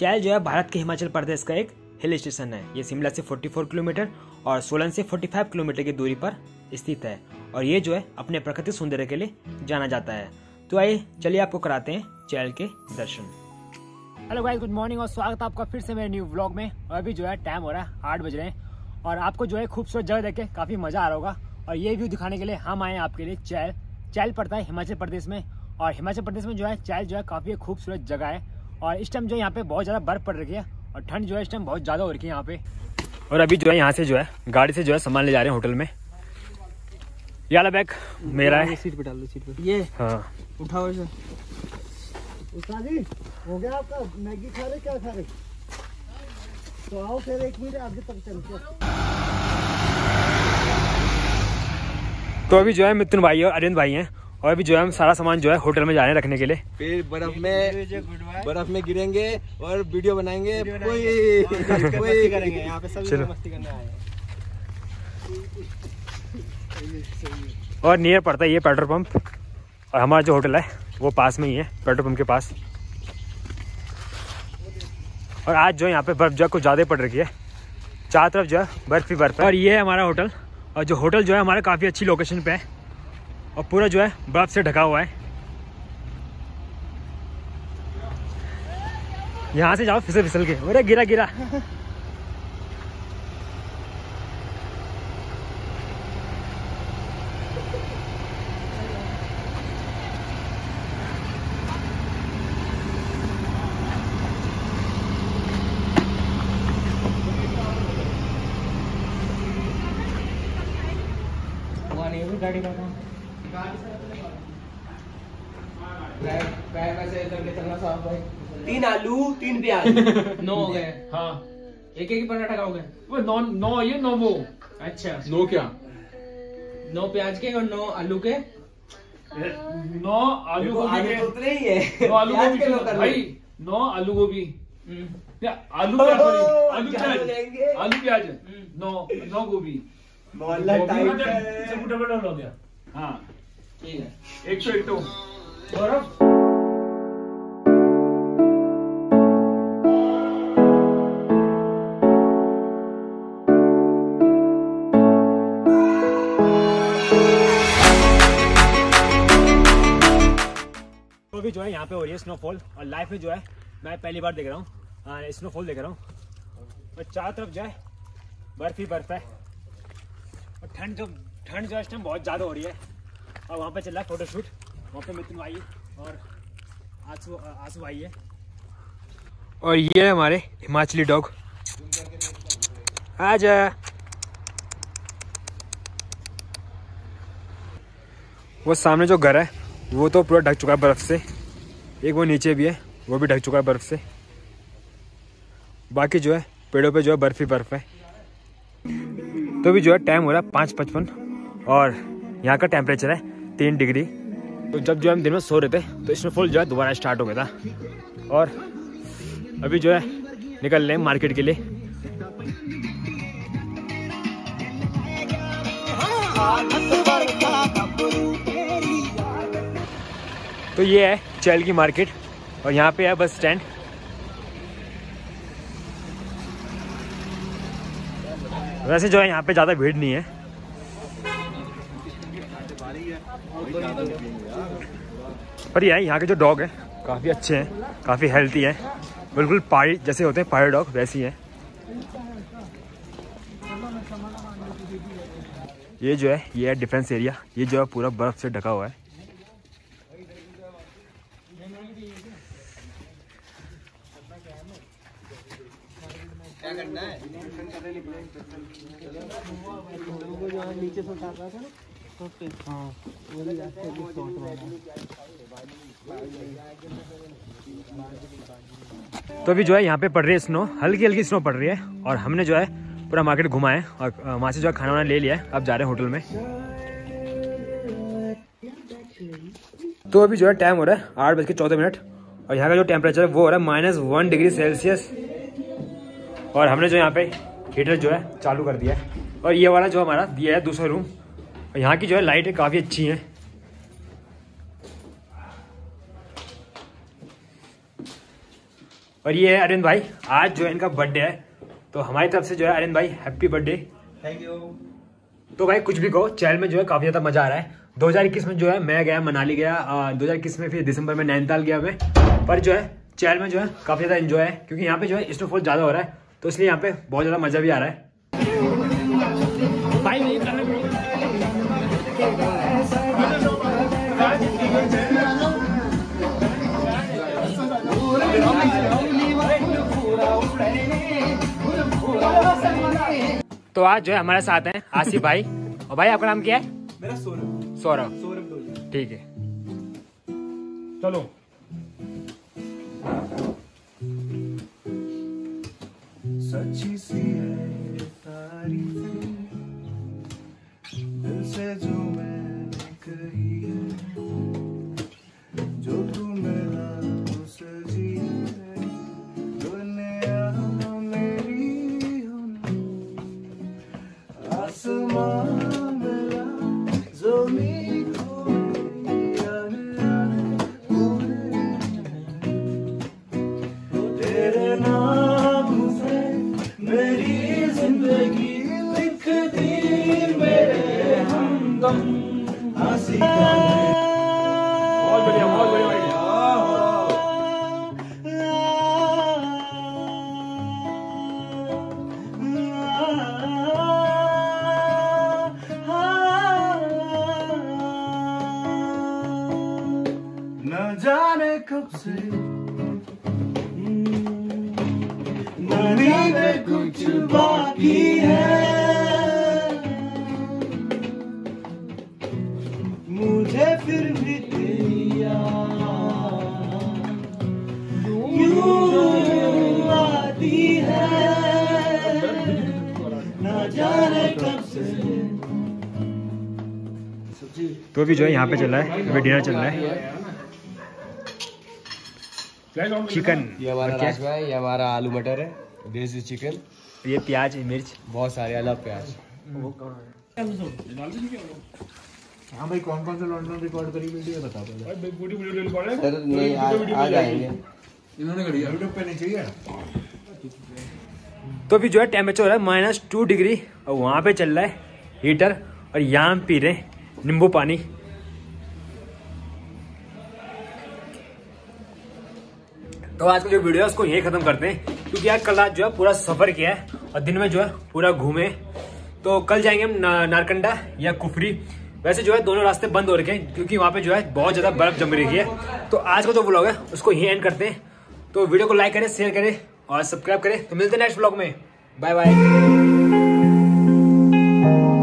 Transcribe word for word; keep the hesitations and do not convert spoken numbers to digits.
चैल जो है भारत के हिमाचल प्रदेश का एक हिल स्टेशन है। ये शिमला से चौवालीस किलोमीटर और सोलन से पैंतालीस किलोमीटर की दूरी पर स्थित है और ये जो है अपने प्राकृतिक सौंदर्य के लिए जाना जाता है। तो आइए चलिए आपको कराते हैं चैल के दर्शन। हेलो गाइस, गुड मॉर्निंग और स्वागत है आपका फिर से मेरे न्यू व्लॉग में। और अभी जो है टाइम हो रहा है आठ बज रहे हैं और आपको जो है खूबसूरत जगह देख के काफ़ी मज़ा आ रहा होगा। और ये व्यू दिखाने के लिए हम आए हैं आपके लिए चैल। चैल पड़ता है हिमाचल प्रदेश में और हिमाचल प्रदेश में जो है चैल जो है काफ़ी खूबसूरत जगह है। और इस टाइम जो है यहाँ पे बहुत ज़्यादा बर्फ़ पड़ रही है और ठंड जो है इस टाइम बहुत ज़्यादा हो रही है यहाँ पे। और अभी जो है यहाँ से जो है गाड़ी से जो है सामान ले जा रहे हैं होटल में। याला बैग मेरा है, सीट पे डाल लो, सीट पे। ये हाँ उठाओ इसे। हो गया आपका मैगी खा रहे क्या खा रहे? तो आओ फिर एक मिनट आगे तक चलते। तो अभी जो है मिथुन भाई और अरविंद भाई हैं और अभी जो है हम सारा सामान जो है होटल में जा रहे हैं रखने के लिए। फिर बर्फ में बर्फ में गिरेंगे और वीडियो बनाएंगे, कोई कोई करेंगे यहाँ पे सब मस्ती करने आए हैं। और नियर पड़ता है ये पेट्रोल पंप और हमारा जो होटल है वो पास में ही है पेट्रोल पंप के पास। और आज जो है यहाँ पे बर्फ़ जो है कुछ ज़्यादा पड़ रही है, चारों तरफ जो है बर्फ ही बर्फ है। और ये है हमारा होटल और जो होटल जो है हमारा काफ़ी अच्छी लोकेशन पे है और पूरा जो है बर्फ़ से ढका हुआ है। यहाँ से जाओ फिसल फिसल के, अरे गिरा गिरा। गाड़ी का तीन आलू तीन प्याज नौ हो गए। हाँ एक एक पराठा खाओगे? वो नौ नौ ये नौ वो अच्छा नौ क्या नौ प्याज के और नौ आलू के नौ आलू गोभी उतने ही है। नौ आलू गोभी भाई, नौ आलू गोभी आलू आलू प्याज आलू प्याज नौ नौ गोभी डबल हो गया। हाँ ठीक है एक सौ एक तो बर्फ। तो भी जो है यहाँ पे हो रही है स्नोफॉल और लाइफ में जो है मैं पहली बार देख रहा हूँ स्नोफॉल देख रहा हूँ। और चारों तरफ जो है बर्फ ही बर्फ है और ठंड जो ठंड जो इस टाइम बहुत ज़्यादा हो रही है। और वहाँ पे चल रहा है फोटोशूट, वहाँ पे मिथुन भाई और आंसू आंसू भाई है। और ये है हमारे हिमाचली डॉग। आजा। वो सामने जो घर है वो तो पूरा ढक चुका है बर्फ़ से, एक वो नीचे भी है वो भी ढक चुका है बर्फ़ से। बाकी जो है पेड़ों पे जो है बर्फ़ ही बर्फ़ है। तो भी जो है टाइम हो रहा है पाँच पचपन और यहाँ का टेम्परेचर है तीन डिग्री। तो जब जो है हम दिन में सो रहे थे तो स्नोफॉल जो है दोबारा स्टार्ट हो गया था। और अभी जो है निकल रहे हैं मार्केट के लिए। तो ये है चैल की मार्केट और यहाँ पे है बस स्टैंड। वैसे जो है यहाँ पे ज़्यादा भीड़ नहीं है। पर ये यहाँ के जो डॉग हैं काफ़ी अच्छे हैं, काफ़ी हेल्थी हैं, बिल्कुल पहाड़ी जैसे होते हैं पहाड़ी डॉग वैसी हैं। ये जो है ये है डिफेंस एरिया, ये जो है पूरा बर्फ़ से ढका हुआ है। क्या करना है? नीचे से उतार रहा था ना तो हाँ वो। तो अभी जो है यहाँ पे पड़ रही है स्नो, हल्की हल्की स्नो पड़ रही है। और हमने जो है पूरा मार्केट घुमा है और वहाँ से जो है खाना वाना ले लिया है, अब जा रहे हैं होटल में। तो अभी जो है टाइम हो रहा है आठ बज के चौदह मिनट और यहाँ का जो टेम्परेचर है वो हो रहा है माइनस वन डिग्री सेल्सियस। और हमने जो यहाँ पे हीटर जो है चालू कर दिया है। और ये वाला जो हमारा दिया है दूसरा रूम और यहाँ की जो है लाइटें काफ़ी अच्छी हैं। और ये है अरविंद भाई, आज जो इनका बर्थडे है तो हमारी तरफ से जो है अरविंद भाई हैप्पी बर्थडे। Thank you. तो भाई कुछ भी कहो, चैल में जो है काफ़ी ज़्यादा मज़ा आ रहा है। दो हज़ार इक्कीस में जो है मैं गया मनाली गया, दो हज़ार इक्कीस में फिर दिसंबर में नैनीताल गया मैं, पर जो है चैल में जो है काफ़ी ज़्यादा इन्जॉय है क्योंकि यहाँ पे जो है स्नोफॉल ज़्यादा हो रहा है तो इसलिए यहाँ पे बहुत ज़्यादा मज़ा भी आ रहा है। तो आज जो है हमारे साथ हैं आसिफ भाई, और भाई आपका नाम क्या है? मेरा सोलन। सौरभ। सौरभ, ठीक है, चलो। सच्ची सी है तारीफें दिल से जो मैंने कही है, जो तू मिला उसे जीते दुनिया मेरी हो, आसमान कब से मनी में कुछ बाकी है, मुझे फिर भी तेरी याद यूं आती है। ना जाने कब से। तो अभी जो है यहाँ पे चल रहा है, अभी डिनर चल रहा है, चिकन। ये हमारा राजमा है, ये हमारा आलू मटर है, देसी चिकन, ये प्याज मिर्च बहुत सारे अलग प्याज। हाँ भाई कौन कौन से लॉन्ड्री रिकॉर्ड करी वीडियो ये बता दो। भाई बूढ़ी वीडियो रिकॉर्ड है सर, नहीं आ जाएंगे इन्होंने करी है यूट्यूब पे, नहीं चाहिए। तो अभी जो है टेम्परेचर हो रहा है माइनस टू डिग्री और वहाँ पे चल रहा है हीटर, और यहाँ पी रहे नींबू पानी। तो आज का जो वीडियो है उसको यही खत्म करते हैं क्योंकि यार कल रात जो है पूरा सफ़र किया है और दिन में जो है पूरा घूमे। तो कल जाएंगे हम ना, नारकंडा या कुफरी। वैसे जो है दोनों रास्ते बंद हो रखे हैं क्योंकि वहाँ पे जो है बहुत ज़्यादा बर्फ जम रही है। तो आज का जो व्लॉग है उसको यही एंड करते हैं। तो वीडियो को लाइक करें, शेयर करें और सब्सक्राइब करें। तो मिलते हैं नेक्स्ट व्लॉग में, बाय बाय।